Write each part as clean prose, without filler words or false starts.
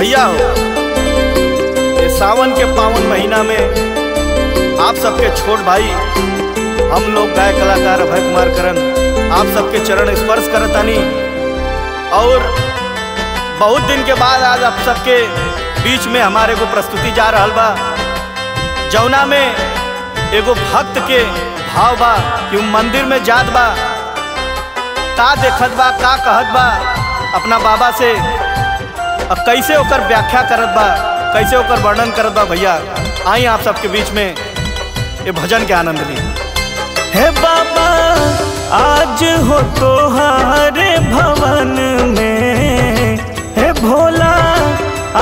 भैया हो, ये सावन के पावन महीना में आप सबके छोट भाई हम लोग गायक कलाकार अभय कुमार करन आप सबके चरण स्पर्श करतानी और बहुत दिन के बाद आज आप सबके बीच में हमारे को प्रस्तुति जा रहल बा जौना में एगो भक्त के भाव बा कि मंदिर में जात बा का देखत बा का कहत बा अपना बाबा से अब कैसे होकर व्याख्या करत बा कैसे होकर वर्णन करत बा भैया आई आप सबके बीच में ये भजन के आनंद ली। हे बाबा आज हो तोहारे भवन में, हे भोला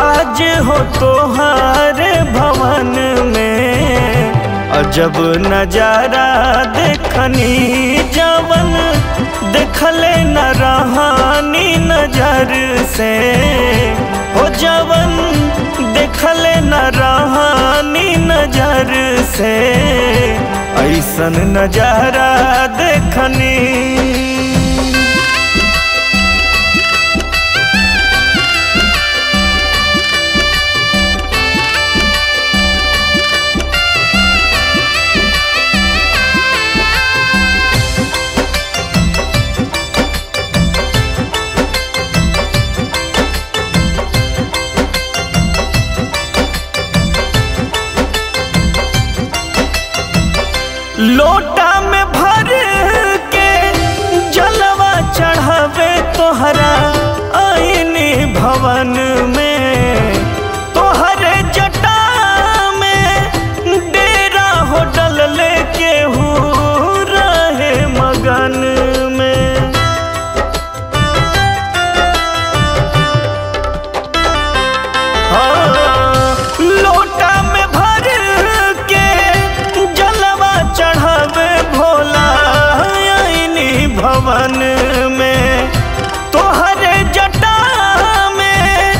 आज हो तोहारे भवन में, अजब नजारा देखनी जवन देखले न रहानी नजर से, हो जवन देखले न रहानी नजर से, ऐसन नजारा देखनी। लोटा में भर के जलवा चढ़ावे तोहरा आईनी भवन में, तोहरे जटा में डेरा हो डल लेके हो रहे मगन में, हाँ लोटा में भर के जलवा चढ़ावे भोला आईनी भवन में, तोहरे जटा में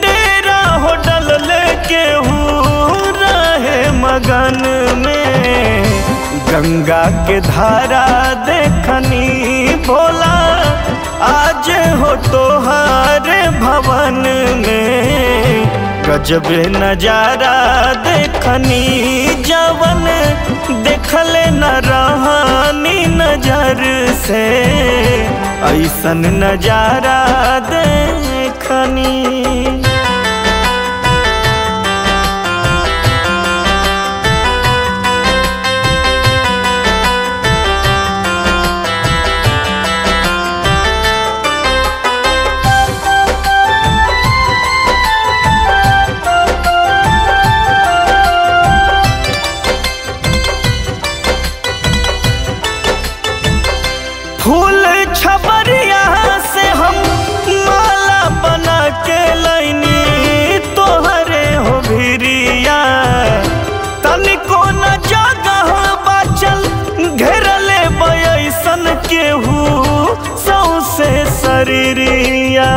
डेरा हो डल लेके हो रहे मगन में, गंगा के धारा देखनी भोला आज हो तोहारे भवन में, गजब नजारा देखनी जवन देखले न रहानी नजर से, ऐसन नजारा देखनी। फूल छपरिया से हम माला बना के लैनी तोहरे हो भिरिया, तनिको न जगह बचल घेरले बयसन केहू सौंसे शरीरिया,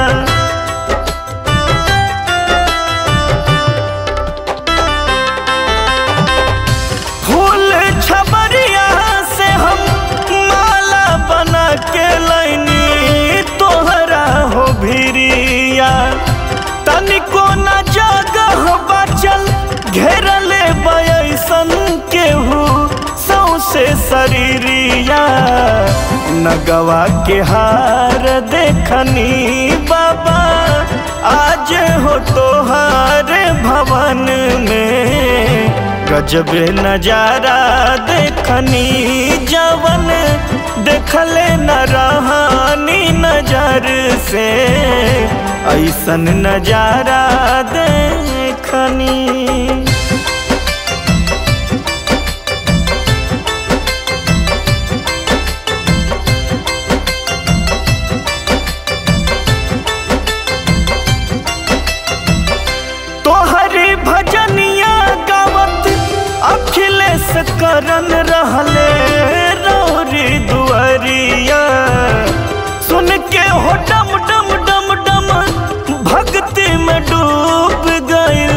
तनिको न जगह बचल घेरले बयसन केहू सौंसे शरीरिया, नगवा के हार देखनी बाबा आज हो तोहारे भवन में, गजब नजारा देखनी जवन देखले न रहानी नजर से, ऐसन नजारा देखनी। करन रहले रौरी दुआरिया सुन के हो डम डम डम डम भक्ति में डूब गइल,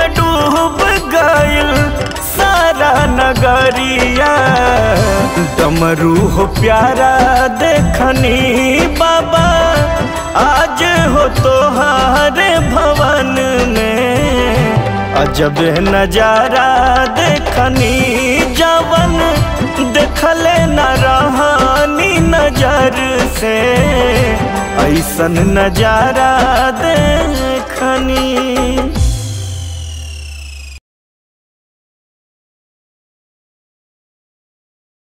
में डूब गइल सारा नगरिया। डमरू हो प्यारा देखनी बाबा, आज हो तोहारे भवन में। अजब नजारा देखनी जवन, देखले न रहानी नजर से। ऐसन नजारा देखनी।